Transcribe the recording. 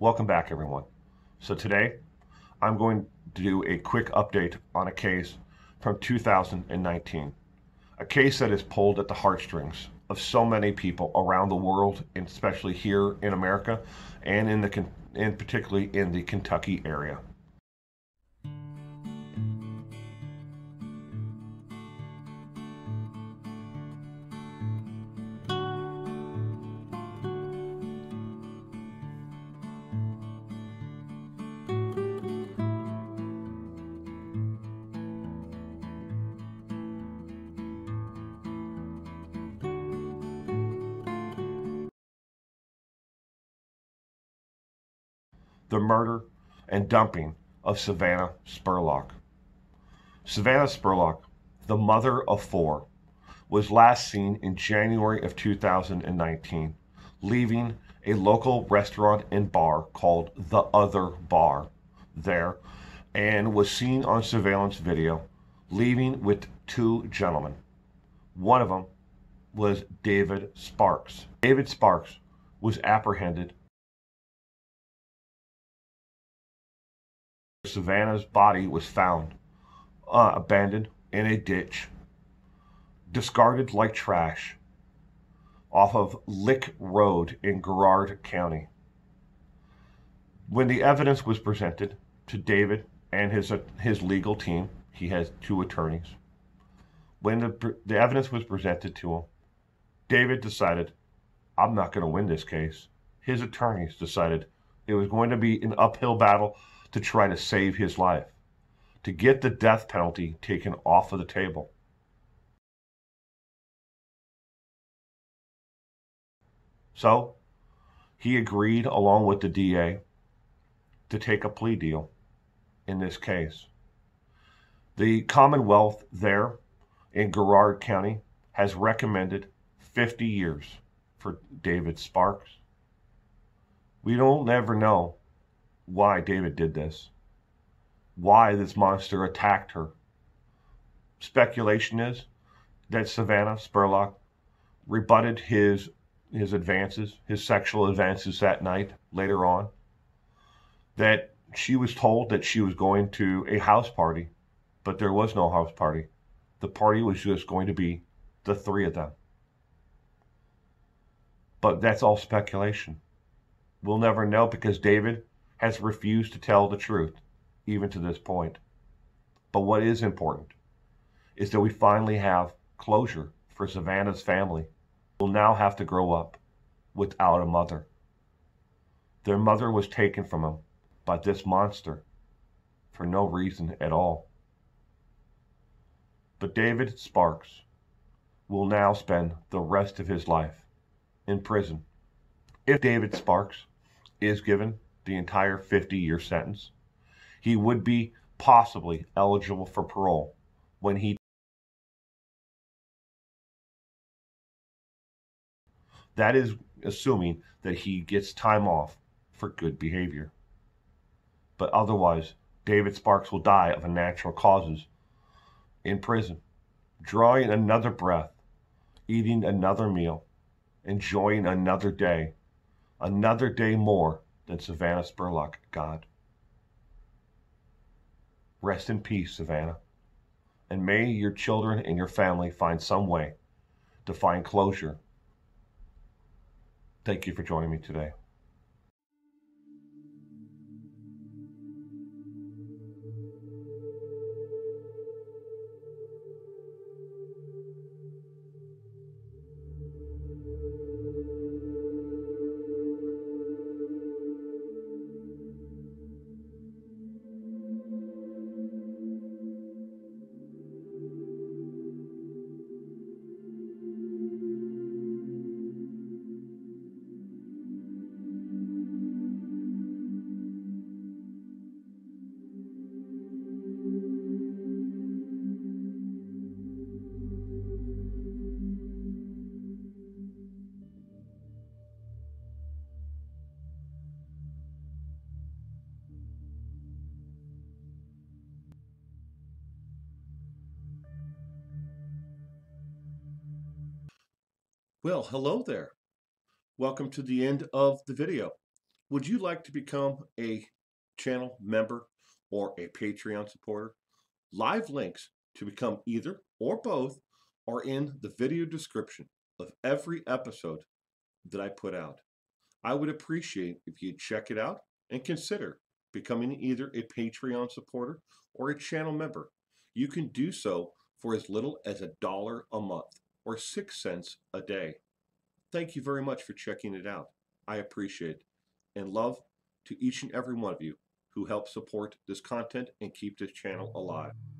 Welcome back, everyone. So today I'm going to do a quick update on a case from 2019, a case that has pulled at the heartstrings of so many people around the world, and especially here in America, and particularly in the Kentucky area. The murder and dumping of Savannah Spurlock. Savannah Spurlock, the mother of four, was last seen in January of 2019, leaving a local restaurant and bar called The Other Bar there, and was seen on surveillance video leaving with two gentlemen. One of them was David Sparks. David Sparks was apprehended. Savannah's body was found abandoned in a ditch, discarded like trash, off of Lick Road in Garrard County. When the evidence was presented to David and his legal team, he has two attorneys. When the evidence was presented to him, David decided, I'm not going to win this case. His attorneys decided it was going to be an uphill battle to try to save his life, to get the death penalty taken off of the table. So he agreed, along with the DA, to take a plea deal in this case. The Commonwealth there in Garrard County has recommended 50 years for David Sparks. We don't ever know why David did this, why this monster attacked her. Speculation is that Savannah Spurlock rebutted his sexual advances that night later on, that she was told that she was going to a house party, but there was no house party. The party was just going to be the three of them. But that's all speculation. We'll never know, because David has refused to tell the truth, even to this point. But what is important is that we finally have closure for Savannah's family. Will now have to grow up without a mother. Their mother was taken from them by this monster for no reason at all. But David Sparks will now spend the rest of his life in prison. If David Sparks is given the entire 50-year sentence, he would be possibly eligible for parole when he that is, assuming that he gets time off for good behavior. But otherwise, David Sparks will die of natural causes in prison, drawing another breath, eating another meal, enjoying another day more than Savannah Spurlock got. Rest in peace, Savannah, and may your children and your family find some way to find closure. Thank you for joining me today. Well, hello there. Welcome to the end of the video. Would you like to become a channel member or a Patreon supporter? Live links to become either or both are in the video description of every episode that I put out. I would appreciate if you'd check it out and consider becoming either a Patreon supporter or a channel member. You can do so for as little as $1 a month or 6 cents a day. Thank you very much for checking it out. I appreciate it. And love to each and every one of you who help support this content and keep this channel alive.